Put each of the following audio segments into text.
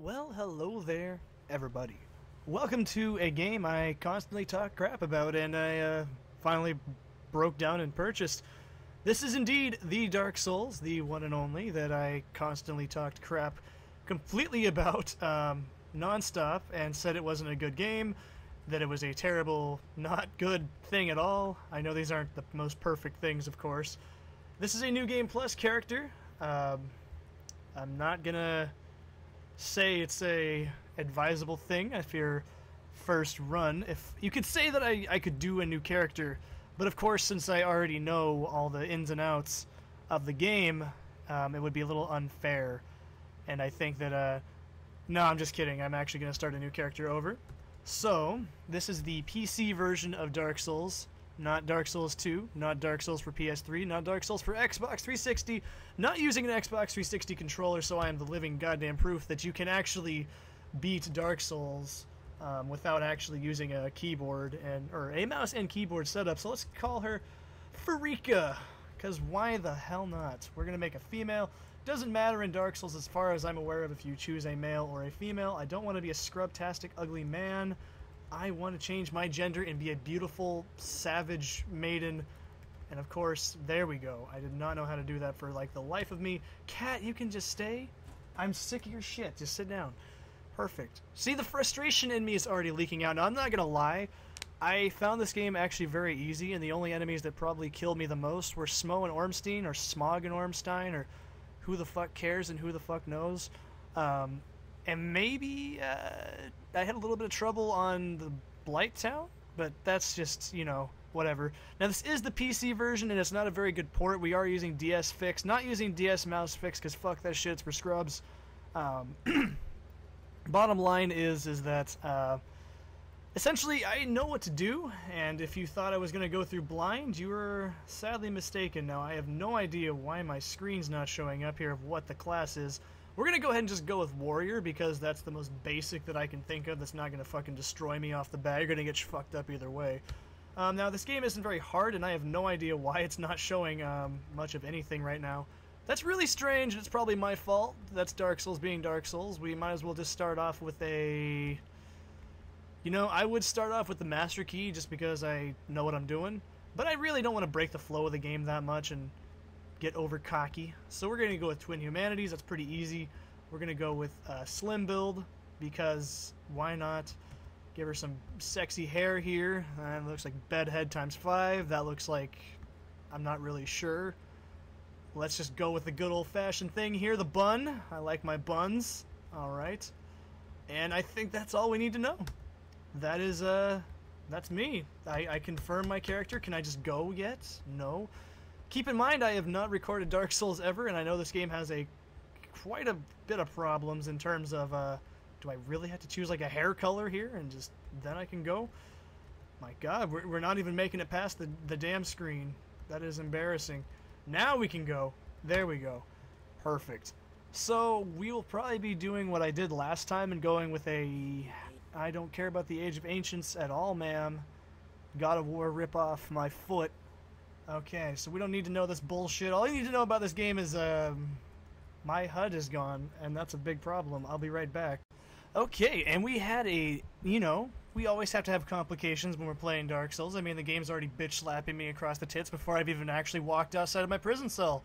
Well, hello there, everybody. Welcome to a game I constantly talk crap about and I finally broke down and purchased. This is indeed the Dark Souls, the one and only, that I constantly talked crap completely about non-stop and said it wasn't a good game, that it was a terrible, not good thing at all. I know these aren't the most perfect things, of course. This is a new game plus character. I'm not gonna say it's a advisable thing if your first run. If you could say that I could do a new character, but of course since I already know all the ins and outs of the game, it would be a little unfair. And I think that no, I'm just kidding. I'm actually gonna start a new character over. So this is the PC version of Dark Souls. Not Dark Souls 2, not Dark Souls for PS3, not Dark Souls for Xbox 360, not using an Xbox 360 controller, so I am the living goddamn proof that you can actually beat Dark Souls without actually using a keyboard or a mouse and keyboard setup. So let's call her Farika, because why the hell not? We're going to make a female. Doesn't matter in Dark Souls as far as I'm aware of if you choose a male or a female. I don't want to be a scrub-tastic ugly man. I want to change my gender and be a beautiful, savage maiden. And of course, there we go. I did not know how to do that for, like, the life of me. Cat, you can just stay. I'm sick of your shit. Just sit down. Perfect. See, the frustration in me is already leaking out. Now, I'm not going to lie. I found this game actually very easy, and the only enemies that probably killed me the most were Smough and Ornstein, or Smough and Ornstein, or who the fuck cares and who the fuck knows. And maybe I had a little bit of trouble on the Blight Town, but that's just, you know, whatever. Now, this is the PC version, and it's not a very good port. We are using DS Fix, not using DS Mouse Fix, because fuck that shit, it's for scrubs. Bottom line is that essentially I know what to do, and if you thought I was going to go through blind, you were sadly mistaken. Now, I have no idea why my screen's not showing up here of what the class is. We're going to go ahead and just go with Warrior, because that's the most basic that I can think of that's not going to fucking destroy me off the bat. You're going to get fucked up either way. Now, this game isn't very hard, and I have no idea why it's not showing much of anything right now. That's really strange, and it's probably my fault. That's Dark Souls being Dark Souls. We might as well just start off with a... You know, I would start off with the Master Key, just because I know what I'm doing. But I really don't want to break the flow of the game that much, and get over cocky. So we're going to go with Twin Humanities. That's pretty easy. We're going to go with Slim Build, because why not? Give her some sexy hair here. That looks like Bedhead ×5. That looks like... I'm not really sure. Let's just go with the good old-fashioned thing here, the bun. I like my buns. Alright. And I think that's all we need to know. That is, that's me. I confirm my character. Can I just go yet? No. Keep in mind, I have not recorded Dark Souls ever, and I know this game has quite a bit of problems in terms of, do I really have to choose, like, a hair color here, and just, then I can go? My god, we're not even making it past the damn screen. That is embarrassing. Now we can go. There we go. Perfect. So, we will probably be doing what I did last time and going with a... I don't care about the Age of Ancients at all, ma'am. God of War, rip off my foot. Okay, so we don't need to know this bullshit. All you need to know about this game is, my HUD is gone, and that's a big problem. I'll be right back. Okay, and we had a, you know, we always have to have complications when we're playing Dark Souls. I mean, the game's already bitch-slapping me across the tits before I've even actually walked outside of my prison cell.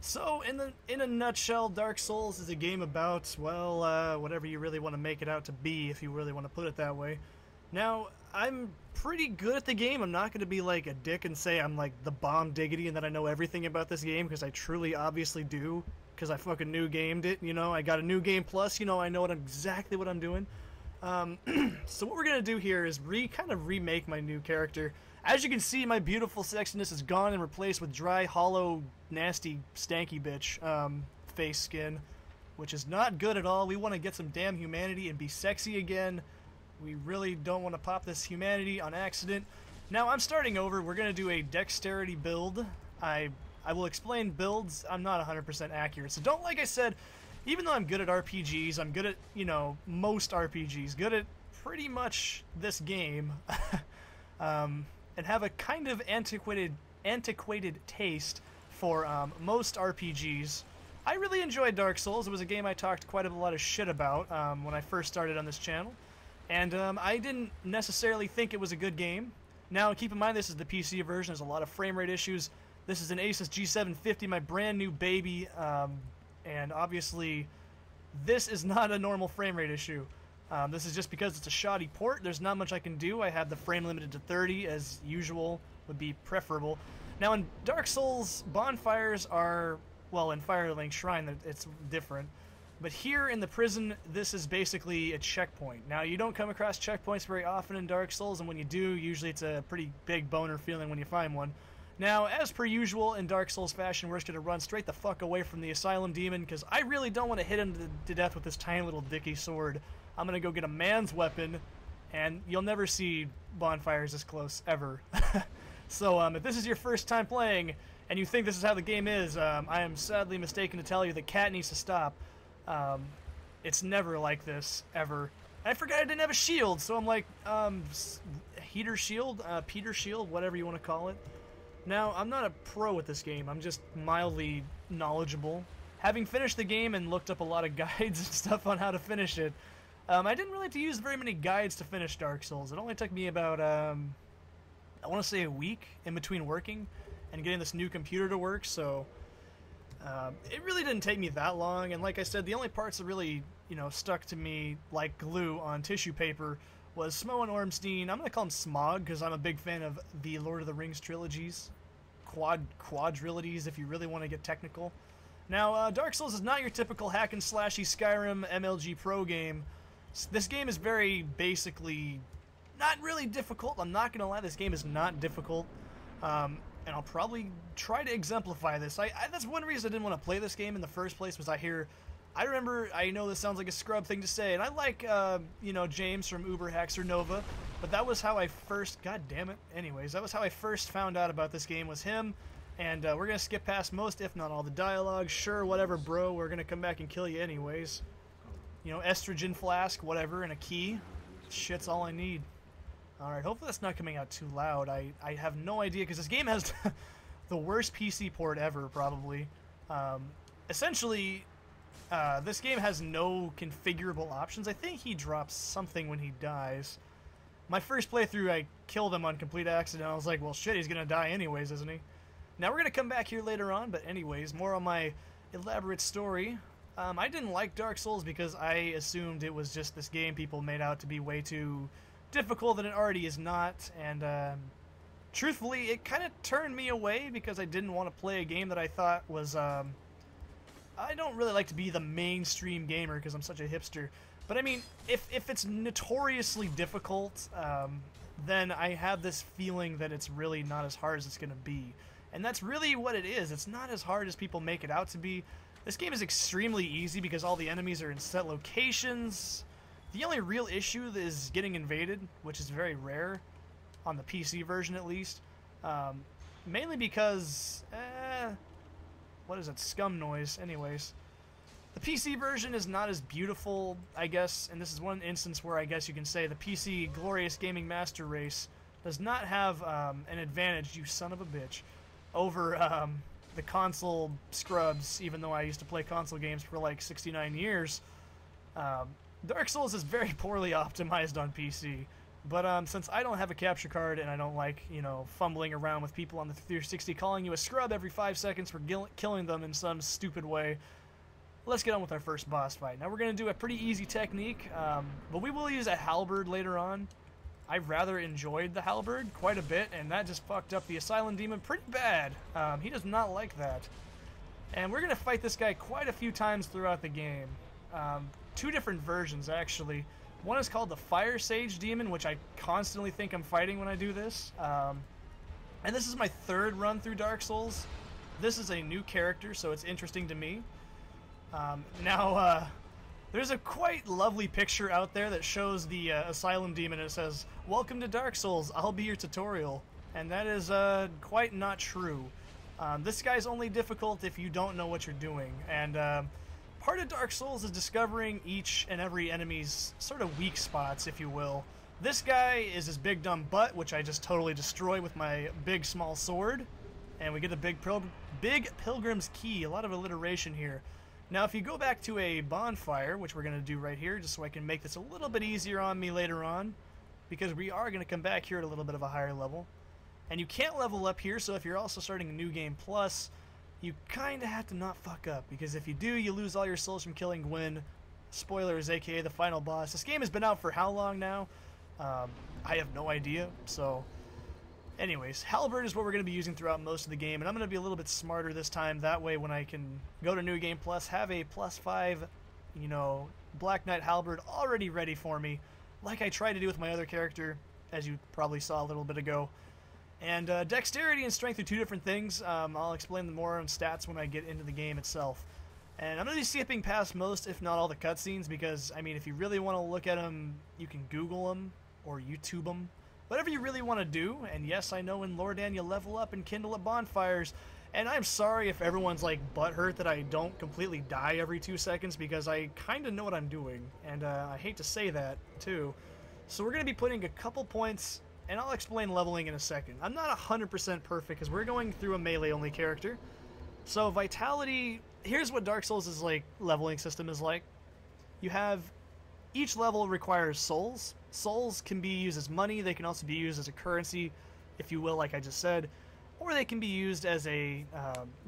So, in a nutshell, Dark Souls is a game about, well, whatever you really want to make it out to be, if you really want to put it that way. Now, I'm pretty good at the game. I'm not going to be like a dick and say I'm like the bomb diggity and that I know everything about this game, because I truly obviously do, because I fucking new gamed it, you know. I got a new game plus, you know, I know exactly what I'm doing. So what we're going to do here is kind of remake my new character. As you can see, my beautiful sexiness is gone and replaced with dry, hollow, nasty, stanky bitch face skin, which is not good at all. We want to get some damn humanity and be sexy again. We really don't want to pop this humanity on accident. Now, I'm starting over. We're going to do a dexterity build. I will explain builds. I'm not 100% accurate. So don't, like I said, even though I'm good at RPGs, I'm good at, you know, most RPGs, good at pretty much this game, and have a kind of antiquated taste for most RPGs. I really enjoyed Dark Souls. It was a game I talked quite a lot of shit about when I first started on this channel. And I didn't necessarily think it was a good game. Now, keep in mind, this is the PC version. There's a lot of frame rate issues. This is an Asus G750, my brand new baby. And obviously, this is not a normal frame rate issue. This is just because it's a shoddy port. There's not much I can do. I have the frame limited to 30, as usual, would be preferable. Now, in Dark Souls, bonfires are... Well, in Firelink Shrine, it's different. But here in the prison, this is basically a checkpoint. Now, you don't come across checkpoints very often in Dark Souls, and when you do, usually it's a pretty big boner feeling when you find one. Now, as per usual, in Dark Souls fashion, we're just going to run straight the fuck away from the Asylum Demon, because I really don't want to hit him to death with this tiny little dicky sword. I'm going to go get a man's weapon, and you'll never see bonfires this close, ever. So, if this is your first time playing, and you think this is how the game is, I am sadly mistaken to tell you the cat needs to stop. It's never like this, ever. I forgot I didn't have a shield, so I'm like, heater shield? Peter shield? Whatever you want to call it. Now, I'm not a pro at this game, I'm just mildly knowledgeable. Having finished the game and looked up a lot of guides and stuff on how to finish it, I didn't really have to use very many guides to finish Dark Souls. It only took me about, I want to say a week in between working and getting this new computer to work, so... it really didn't take me that long, and like I said, the only parts that really, you know, stuck to me like glue on tissue paper was Smough and Ornstein. I'm gonna call him Smough because I'm a big fan of the Lord of the Rings trilogies, quadrilogies if you really want to get technical. Now, Dark Souls is not your typical hack and slashy Skyrim MLG Pro game. This game is very basically not really difficult. I'm not gonna lie, this game is not difficult. And I'll probably try to exemplify this. That's one reason I didn't want to play this game in the first place, was I remember, I know this sounds like a scrub thing to say, and I like, you know, James from Uber Haxer Nova, but that was how I first, god damn it, anyways, that was how I first found out about this game, was him, and we're going to skip past most, if not all, the dialogue. Sure, whatever, bro, we're going to come back and kill you anyways. You know, estrogen flask, whatever, and a key. Shit's all I need. Alright, hopefully that's not coming out too loud. I have no idea, because this game has the worst PC port ever, probably. Essentially, this game has no configurable options. I think he drops something when he dies. My first playthrough, I killed him on complete accident. I was like, well, shit, he's going to die anyways, isn't he? Now, we're going to come back here later on, but anyways, more on my elaborate story. I didn't like Dark Souls because I assumed it was just this game people made out to be way too... difficult than it already is not, and truthfully, it kind of turned me away because I didn't want to play a game that I thought was, I don't really like to be the mainstream gamer because I'm such a hipster, but I mean, if it's notoriously difficult, then I have this feeling that it's really not as hard as it's going to be, and that's really what it is. It's not as hard as people make it out to be. This game is extremely easy because all the enemies are in set locations. The only real issue is getting invaded, which is very rare, on the PC version at least. Mainly because, what is that scum noise? Anyways, the PC version is not as beautiful, I guess, and this is one instance where I guess you can say the PC Glorious Gaming Master Race does not have an advantage, you son of a bitch, over the console scrubs, even though I used to play console games for like 69 years. Dark Souls is very poorly optimized on PC, but since I don't have a capture card and I don't like, you know, fumbling around with people on the 360 calling you a scrub every 5 seconds for killing them in some stupid way, let's get on with our first boss fight. Now, we're going to do a pretty easy technique, but we will use a halberd later on. I rather enjoyed the halberd quite a bit, and that just fucked up the Asylum Demon pretty bad. He does not like that. And we're going to fight this guy quite a few times throughout the game. Two different versions, actually. One is called the Fire Sage Demon, which I constantly think I'm fighting when I do this. And this is my third run through Dark Souls. This is a new character, so it's interesting to me. Now, there's a quite lovely picture out there that shows the Asylum Demon, and it says, "Welcome to Dark Souls, I'll be your tutorial." And that is quite not true. This guy's only difficult if you don't know what you're doing, and... part of Dark Souls is discovering each and every enemy's sort of weak spots, if you will. This guy is his big dumb butt, which I just totally destroy with my big small sword, and we get a big Big Pilgrim's Key. A lot of alliteration here. Now, if you go back to a bonfire, which we're going to do right here, just so I can make this a little bit easier on me later on, because we are going to come back here at a little bit of a higher level. And you can't level up here, so if you're also starting a New Game Plus, you kind of have to not fuck up, because if you do, you lose all your souls from killing Gwyn. Spoilers, aka the final boss. This game has been out for how long now? I have no idea, so... Anyways, Halberd is what we're going to be using throughout most of the game, and I'm going to be a little bit smarter this time. That way, when I can go to New Game Plus, have a +5, you know, Black Knight Halberd already ready for me, like I tried to do with my other character, as you probably saw a little bit ago. And dexterity and strength are two different things. I'll explain them more on stats when I get into the game itself. And I'm going to be skipping past most, if not all, the cutscenes, because, I mean, if you really want to look at them, you can Google them or YouTube them. Whatever you really want to do, and yes, I know in Lordan you level up and kindle at bonfires, and I'm sorry if everyone's like butthurt that I don't completely die every 2 seconds, because I kind of know what I'm doing, and I hate to say that too. So we're going to be putting a couple points, and I'll explain leveling in a second. I'm not 100% perfect because we're going through a melee only character. So vitality, here's what Dark Souls is like, leveling system is like. You have each level requires souls. Souls can be used as money, they can also be used as a currency, if you will, like I just said, or they can be used as a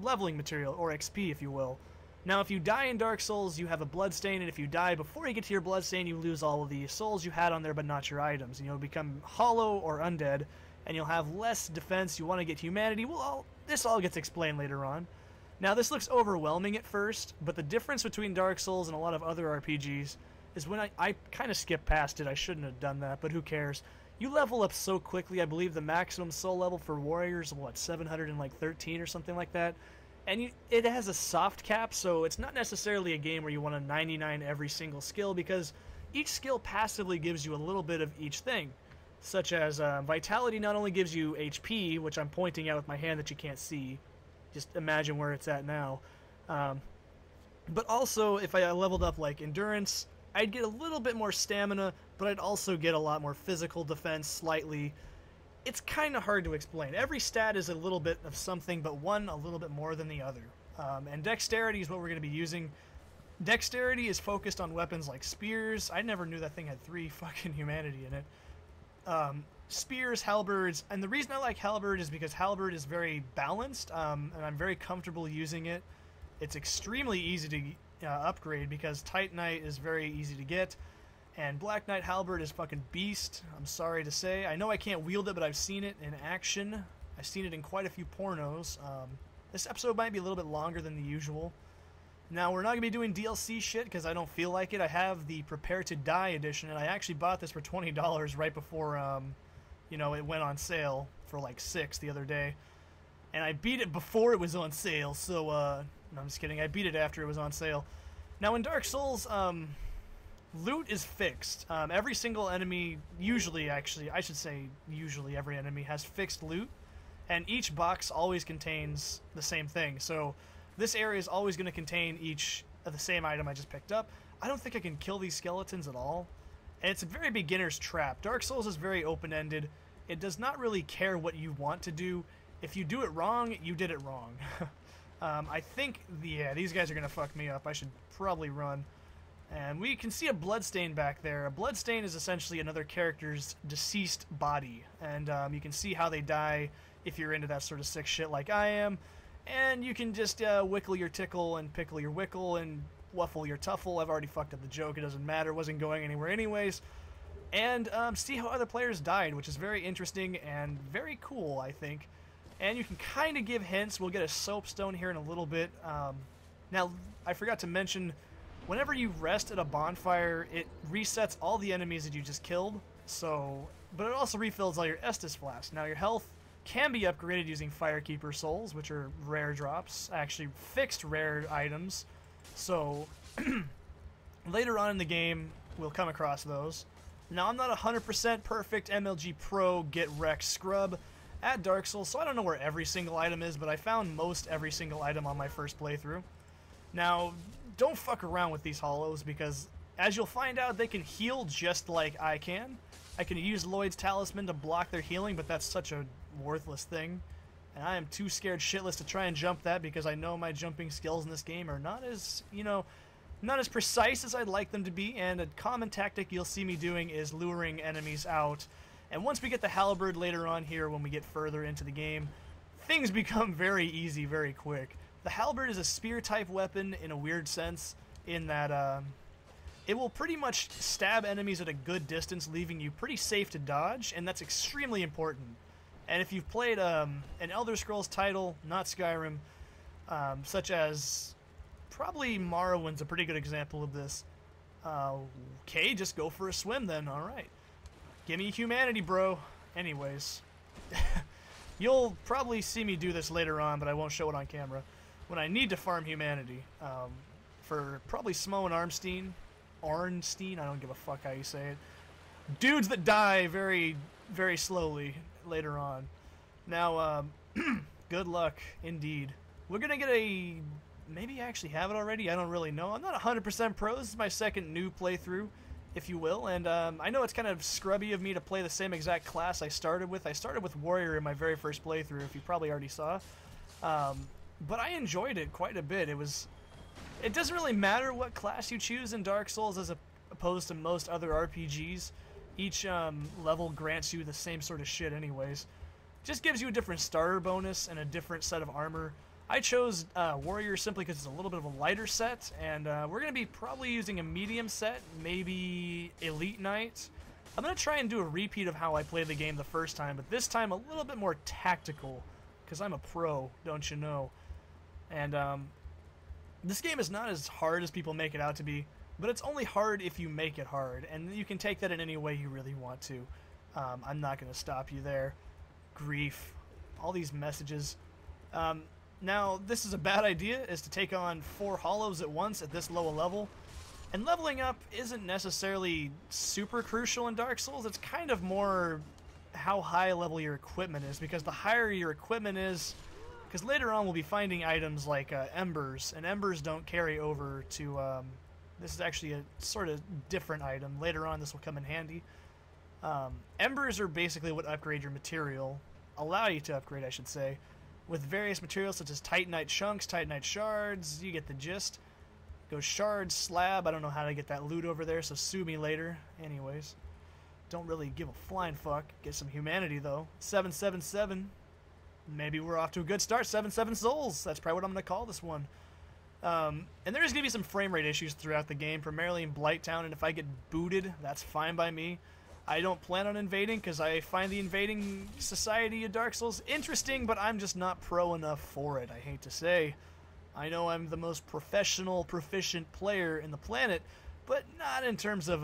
leveling material, or XP, if you will. Now, if you die in Dark Souls, you have a bloodstain, and if you die before you get to your bloodstain, you lose all of the souls you had on there, but not your items, and you'll become hollow or undead, and you'll have less defense, you want to get humanity. Well, this all gets explained later on. Now, this looks overwhelming at first, but the difference between Dark Souls and a lot of other RPGs is when I kind of skipped past it. I shouldn't have done that, but who cares? You level up so quickly. I believe the maximum soul level for warriors, what, 713 or something like that? And it has a soft cap, so it's not necessarily a game where you want to 99 every single skill, because each skill passively gives you a little bit of each thing, such as vitality not only gives you HP, which I'm pointing out with my hand that you can't see. Just imagine where it's at now. But also, if I leveled up like endurance, I'd get a little bit more stamina, but I'd also get a lot more physical defense, slightly. It's kind of hard to explain. Every stat is a little bit of something, but one a little bit more than the other. And dexterity is what we're going to be using. Dexterity is focused on weapons like spears. I never knew that thing had 3 fucking humanity in it. Spears, halberds, and the reason I like halberd is because halberd is very balanced, and I'm very comfortable using it. It's extremely easy to upgrade because Titanite is very easy to get, and Black Knight Halberd is fucking beast. I'm sorry to say. I know I can't wield it, but I've seen it in action. I've seen it in quite a few pornos. This episode might be a little bit longer than the usual. Now, we're not going to be doing DLC shit because I don't feel like it. I have the Prepare to Die edition, and I actually bought this for $20 right before you know, it went on sale for like $6 the other day. And I beat it before it was on sale, so, no, I'm just kidding. I beat it after it was on sale. Now, in Dark Souls, loot is fixed. Every single enemy, usually, actually, I should say usually every enemy has fixed loot, and each box always contains the same thing. So, this area is always going to contain each of the same item I just picked up. I don't think I can kill these skeletons at all. And it's a very beginner's trap. Dark Souls is very open-ended. It does not really care what you want to do. If you do it wrong, you did it wrong. I think, yeah, these guys are going to fuck me up. I should probably run. And we can see a bloodstain back there. A bloodstain is essentially another character's deceased body. And you can see how they die if you're into that sort of sick shit like I am. And you can just wickle your tickle and pickle your wickle and wuffle your tuffle. I've already fucked up the joke. It doesn't matter. It wasn't going anywhere anyways. And see how other players died, which is very interesting and very cool, I think. And you can kind of give hints. We'll get a soapstone here in a little bit. Now, I forgot to mention, whenever you rest at a bonfire, it resets all the enemies that you just killed. So, but it also refills all your Estus flasks. Now, your health can be upgraded using Firekeeper souls, which are rare drops, actually fixed rare items. So, later on in the game, we'll come across those. Now, I'm not 100% perfect MLG Pro Get Wrecked Scrub at Dark Souls, so I don't know where every single item is, but I found most every single item on my first playthrough. Now, don't fuck around with these hollows, because as you'll find out, they can heal just like I can. I can use Lloyd's talisman to block their healing, but that's such a worthless thing. And I am too scared shitless to try and jump that because I know my jumping skills in this game are not as, you know, not as precise as I'd like them to be. And a common tactic you'll see me doing is luring enemies out. And once we get the halberd later on here, when we get further into the game, things become very easy very quick. The halberd is a spear-type weapon in a weird sense, in that it will pretty much stab enemies at a good distance, leaving you pretty safe to dodge, and that's extremely important. And if you've played an Elder Scrolls title, not Skyrim, such as probably Morrowind's a pretty good example of this. Okay, just go for a swim then, alright. Give me humanity, bro. Anyways, you'll probably see me do this later on, but I won't show it on camera. When I need to farm humanity, for probably Smough and Ornstein, I don't give a fuck how you say it. Dudes that die very, very slowly later on. Now, good luck, indeed. We're gonna get a... maybe I actually have it already? I don't really know. I'm not 100% pro. This is my second new playthrough, if you will, and I know it's kind of scrubby of me to play the same exact class I started with. I started with Warrior in my very first playthrough, if you probably already saw. But I enjoyed it quite a bit. It was... it doesn't really matter what class you choose in Dark Souls as opposed to most other RPGs. Each level grants you the same sort of shit anyways. Just gives you a different starter bonus and a different set of armor. I chose Warrior simply because it's a little bit of a lighter set, and we're going to be probably using a medium set, maybe Elite Knight. I'm going to try and do a repeat of how I played the game the first time, but this time a little bit more tactical, because I'm a pro, don't you know. And this game is not as hard as people make it out to be, but it's only hard if you make it hard, and you can take that in any way you really want to. I'm not going to stop you there. Grief. All these messages. Now, this is a bad idea, is to take on 4 hollows at once at this low a level. And leveling up isn't necessarily super crucial in Dark Souls. It's kind of more how high level your equipment is, because the higher your equipment is... because later on we'll be finding items like embers, and embers don't carry over to... this is actually a sort of different item. Later on this will come in handy. Embers are basically what upgrade your material, allow you to upgrade, I should say, with various materials such as Titanite chunks, Titanite shards, you get the gist. Go shards, slab, I don't know how to get that loot over there, so sue me later. Anyways, don't really give a flying fuck. Get some humanity though. 777. Maybe we're off to a good start. 77 souls. That's probably what I'm going to call this one. And there's going to be some frame rate issues throughout the game, primarily in Blight Town, and if I get booted, that's fine by me. I don't plan on invading, because I find the invading society of Dark Souls interesting, but I'm just not pro enough for it, I hate to say. I know I'm the most professional, proficient player in the planet, but not in terms of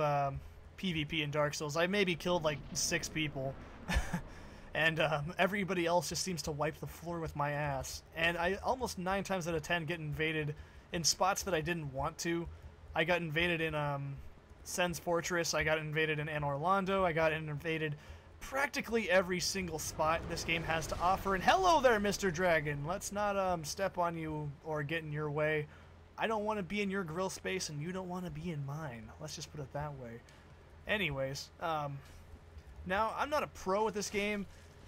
PvP in Dark Souls. I maybe killed like 6 people. And everybody else just seems to wipe the floor with my ass. And I almost 9 times out of 10 get invaded in spots that I didn't want to. I got invaded in Sen's Fortress, I got invaded in Anor Londo, I got invaded practically every single spot this game has to offer. And hello there, Mr. Dragon! Let's not step on you or get in your way. I don't want to be in your grill space and you don't want to be in mine. Let's just put it that way. Anyways, now, I'm not a pro at this game,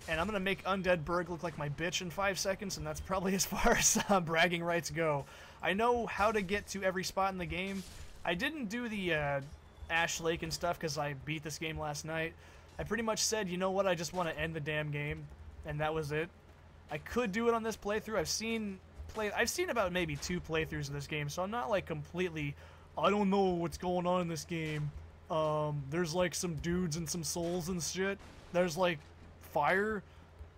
and I'm going to make Undead Berg look like my bitch in 5 seconds, and that's probably as far as bragging rights go. I know how to get to every spot in the game. I didn't do the Ash Lake and stuff because I beat this game last night. I pretty much said, you know what, I just want to end the damn game, and that was it. I could do it on this playthrough. I've seen about maybe 2 playthroughs of this game, so I'm not like completely, I don't know what's going on in this game. There's like some dudes and some souls and shit. There's like fire.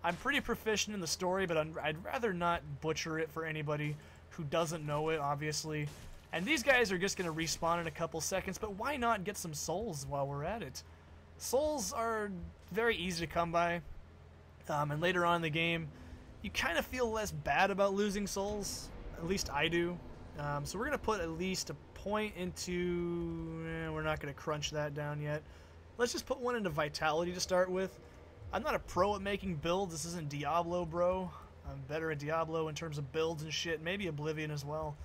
I'm pretty proficient in the story, but I'd rather not butcher it for anybody who doesn't know it, obviously. And these guys are just going to respawn in a couple seconds, but why not get some souls while we're at it? Souls are very easy to come by, and later on in the game, you kind of feel less bad about losing souls. At least I do. So we're going to put at least a point into... we're not going to crunch that down yet. Let's just put one into Vitality to start with. I'm not a pro at making builds. This isn't Diablo, bro. I'm better at Diablo in terms of builds and shit. Maybe Oblivion as well.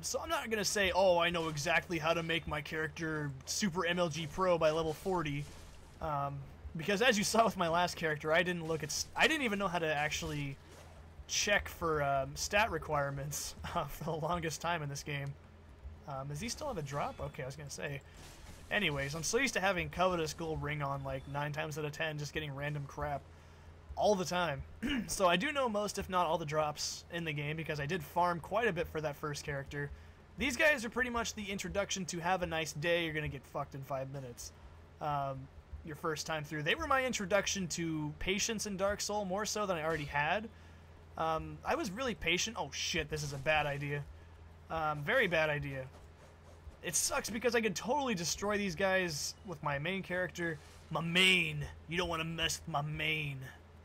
So I'm not going to say, oh, I know exactly how to make my character Super MLG Pro by level 40. Because as you saw with my last character, I didn't even know how to actually check for stat requirements for the longest time in this game. Does he still have a drop? Okay, I was gonna say. Anyways, I'm so used to having Covetous Gold Ring on like 9 times out of 10, just getting random crap all the time. So I do know most, if not all, the drops in the game because I did farm quite a bit for that first character. These guys are pretty much the introduction to have a nice day, you're gonna get fucked in 5 minutes. Your first time through. They were my introduction to patience in Dark Souls, more so than I already had. I was really patient. Oh shit, this is a bad idea. Very bad idea. It sucks because I could totally destroy these guys with my main character. My main! You don't want to mess with my main.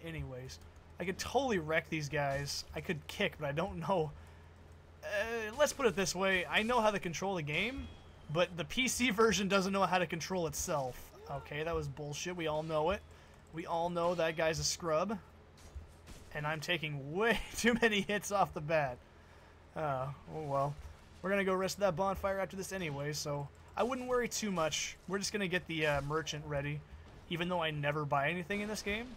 Anyways, I could totally wreck these guys. I could kick, but I don't know. Let's put it this way. I know how to control the game, but the PC version doesn't know how to control itself. Okay, that was bullshit. We all know it. We all know that guy's a scrub. And I'm taking way too many hits off the bat. Oh well. We're gonna go rest that bonfire after this anyway, so I wouldn't worry too much. We're just gonna get the merchant ready, even though I never buy anything in this game.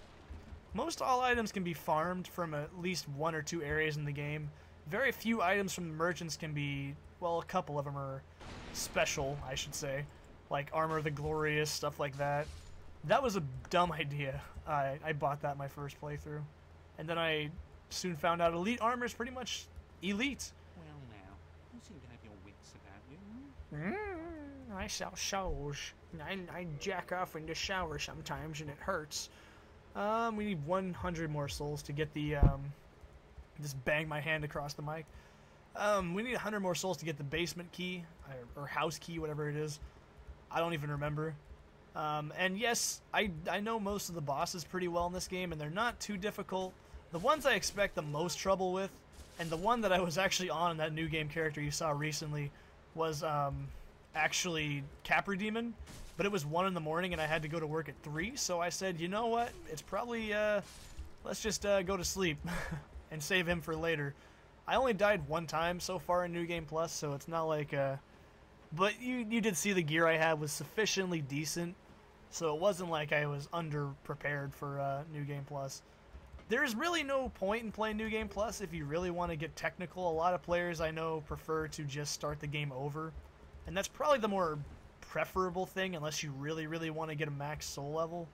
Most all items can be farmed from at least 1 or 2 areas in the game. Very few items from the merchants can be, well, a couple of them are special, I should say. Like Armor of the Glorious, stuff like that. That was a dumb idea. I bought that my first playthrough. And then I soon found out elite armor is pretty much elite. Well now, you seem to have your wits about you. I sell showers. I jack off in the shower sometimes and it hurts. We need 100 more souls to get the... just bang my hand across the mic. We need 100 more souls to get the basement key, or house key, whatever it is. I don't even remember. And yes, I know most of the bosses pretty well in this game, and they're not too difficult. The ones I expect the most trouble with, and the one that I was actually on in that new game character you saw recently, was actually Capra Demon, but it was 1 in the morning and I had to go to work at 3, so I said, you know what, it's probably, let's just go to sleep and save him for later. I only died 1 time so far in New Game Plus, so it's not like... But you did see the gear I had was sufficiently decent, so it wasn't like I was underprepared for New Game Plus. There's really no point in playing New Game Plus if you really want to get technical. A lot of players I know prefer to just start the game over, and that's probably the more preferable thing unless you really, really want to get a max soul level,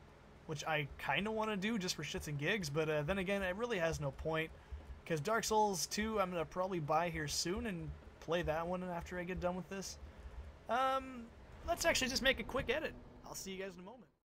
which I kind of want to do just for shits and gigs, but then again, it really has no point, because Dark Souls 2 I'm going to probably buy here soon and play that one after I get done with this. Let's actually just make a quick edit. I'll see you guys in a moment.